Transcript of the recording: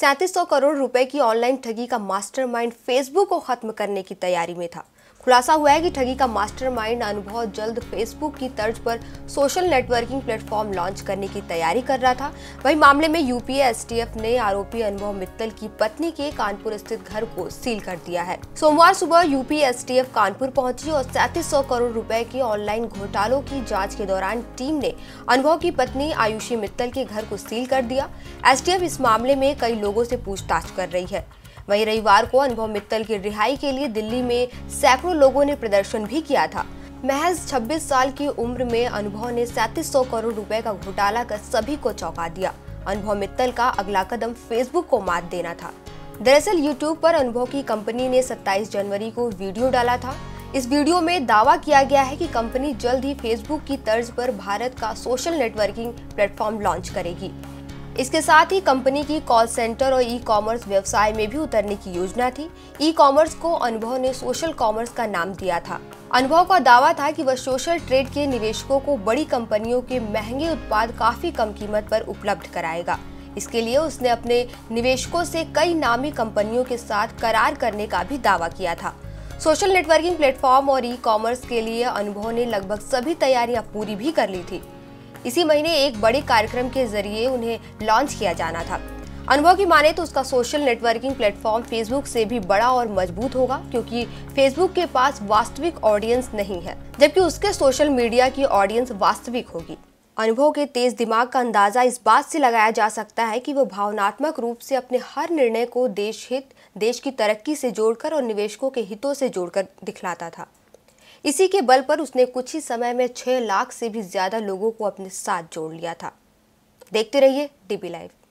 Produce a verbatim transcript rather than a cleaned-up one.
सैंतीस सौ करोड़ रुपए की ऑनलाइन ठगी का मास्टरमाइंड फेसबुक को खत्म करने की तैयारी में था। खुलासा हुआ है कि ठगी का मास्टरमाइंड अनुभव जल्द फेसबुक की तर्ज पर सोशल नेटवर्किंग प्लेटफॉर्म लॉन्च करने की तैयारी कर रहा था। वहीं मामले में यूपी एस ने आरोपी अनुभव मित्तल की पत्नी के कानपुर स्थित घर को सील कर दिया है। सोमवार सुबह यूपी एस कानपुर पहुंची और सैंतीस करोड़ रुपए के ऑनलाइन घोटालों की जाँच के दौरान टीम ने अनुभव की पत्नी आयुषी मित्तल के घर को सील कर दिया। एस इस मामले में कई लोगों से पूछताछ कर रही है। वहीं रविवार को अनुभव मित्तल की रिहाई के लिए दिल्ली में सैकड़ों लोगों ने प्रदर्शन भी किया था। महज छब्बीस साल की उम्र में अनुभव ने सैंतीस सौ करोड़ रुपए का घोटाला कर सभी को चौंका दिया। अनुभव मित्तल का अगला कदम फेसबुक को मात देना था। दरअसल यूट्यूब पर अनुभव की कंपनी ने सत्ताईस जनवरी को वीडियो डाला था। इस वीडियो में दावा किया गया है कि कंपनी जल्द ही फेसबुक की तर्ज पर भारत का सोशल नेटवर्किंग प्लेटफॉर्म लॉन्च करेगी। इसके साथ ही कंपनी की कॉल सेंटर और ई कॉमर्स व्यवसाय में भी उतरने की योजना थी। ई कॉमर्स को अनुभव ने सोशल कॉमर्स का नाम दिया था। अनुभव का दावा था कि वह सोशल ट्रेड के निवेशकों को बड़ी कंपनियों के महंगे उत्पाद काफी कम कीमत पर उपलब्ध कराएगा। इसके लिए उसने अपने निवेशकों से कई नामी कंपनियों के साथ करार करने का भी दावा किया था। सोशल नेटवर्किंग प्लेटफॉर्म और ई कॉमर्स के लिए अनुभव ने लगभग सभी तैयारियां पूरी भी कर ली थी। इसी महीने एक बड़े कार्यक्रम के जरिए उन्हें लॉन्च किया जाना था। अनुभव की माने तो उसका सोशल नेटवर्किंग प्लेटफॉर्म फेसबुक से भी बड़ा और मजबूत होगा, क्योंकि फेसबुक के पास वास्तविक ऑडियंस नहीं है, जबकि उसके सोशल मीडिया की ऑडियंस वास्तविक होगी। अनुभव के तेज दिमाग का अंदाजा इस बात से लगाया जा सकता है कि वह भावनात्मक रूप से अपने हर निर्णय को देश हित, देश की तरक्की से जोड़कर और निवेशकों के हितों से जोड़कर दिखलाता था। इसी के बल पर उसने कुछ ही समय में छह लाख से भी ज्यादा लोगों को अपने साथ जोड़ लिया था। देखते रहिए डीबी लाइव।